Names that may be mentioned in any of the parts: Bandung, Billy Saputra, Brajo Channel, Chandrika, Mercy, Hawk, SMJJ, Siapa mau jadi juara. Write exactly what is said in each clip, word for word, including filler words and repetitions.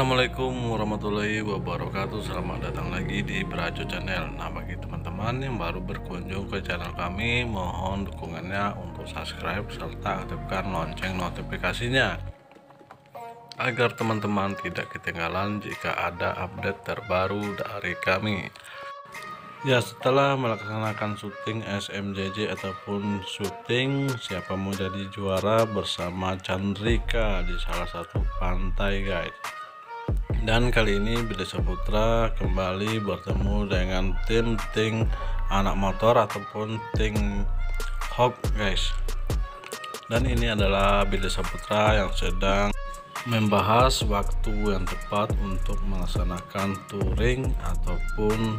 Assalamualaikum warahmatullahi wabarakatuh. Selamat datang lagi di Brajo Channel. Nah, bagi teman-teman yang baru berkunjung ke channel kami, mohon dukungannya untuk subscribe serta aktifkan lonceng notifikasinya agar teman-teman tidak ketinggalan jika ada update terbaru dari kami. Ya, setelah melaksanakan syuting S M J J ataupun syuting Siapa Mau Jadi Juara bersama Chandrika di salah satu pantai, guys. Dan kali ini Billy Saputra kembali bertemu dengan tim tim anak motor ataupun tim Hawk, guys. Dan ini adalah Billy Saputra yang sedang membahas waktu yang tepat untuk melaksanakan touring ataupun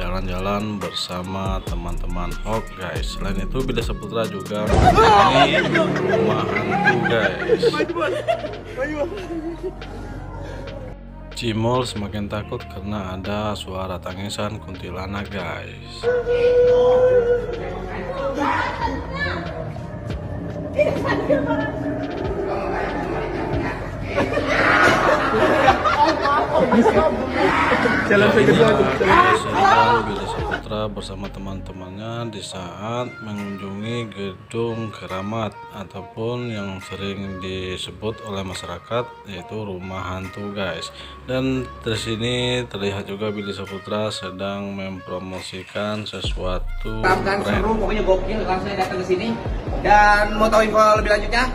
jalan-jalan bersama teman-teman Hawk, guys. Selain itu Billy Saputra juga mengunjungi rumah hantu, guys. Cimol semakin takut karena ada suara tangisan kuntilanak, guys. Jalan Billy Saputra bersama teman-temannya di saat mengunjungi gedung keramat ataupun yang sering disebut oleh masyarakat yaitu rumah hantu, guys. Dan di sini terlihat juga Billy Saputra sedang mempromosikan sesuatu. Ramkan seru, pokoknya gokil kan saya datang ke sini. Dan mau tahu info lebih lanjutnya?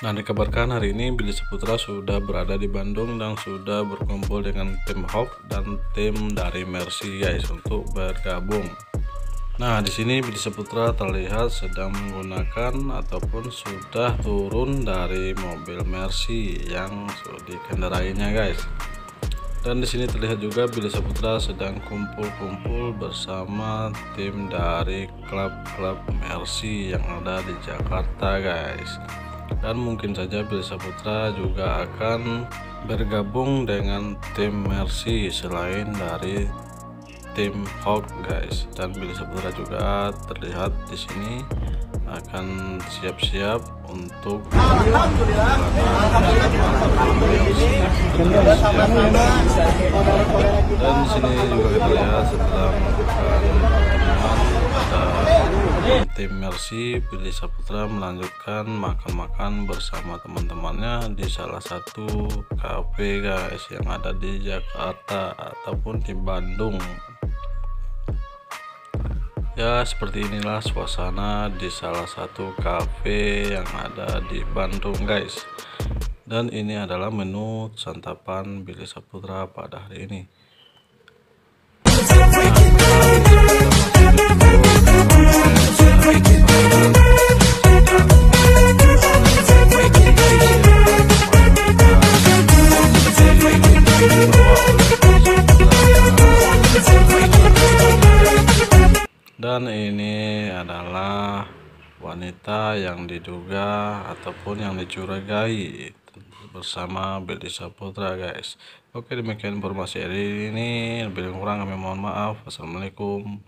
Nah, dikabarkan hari ini Billy Saputra sudah berada di Bandung dan sudah berkumpul dengan tim Hawk dan tim dari Mercy, guys, untuk bergabung. Nah, di sini Billy Saputra terlihat sedang menggunakan ataupun sudah turun dari mobil Mercy yang dikendarainya, guys. Dan di sini terlihat juga Billy Saputra sedang kumpul-kumpul bersama tim dari klub-klub Mercy yang ada di Jakarta, guys. Dan mungkin saja Billy Saputra juga akan bergabung dengan tim Mercy selain dari tim Hawk, guys. Dan Billy Saputra juga terlihat di sini akan siap-siap untuk dan di sini juga kita lihat setelah melakukan tim Mercy, Billy Saputra melanjutkan makan-makan bersama teman-temannya di salah satu kafe, guys, yang ada di Jakarta ataupun di Bandung. Ya, seperti inilah suasana di salah satu kafe yang ada di Bandung, guys. Dan ini adalah menu santapan Billy Saputra pada hari ini. Dan ini adalah wanita yang diduga ataupun yang dicurigai bersama Billy Saputra, guys. Oke, demikian informasi hari ini, lebih kurang kami mohon maaf. Wassalamualaikum.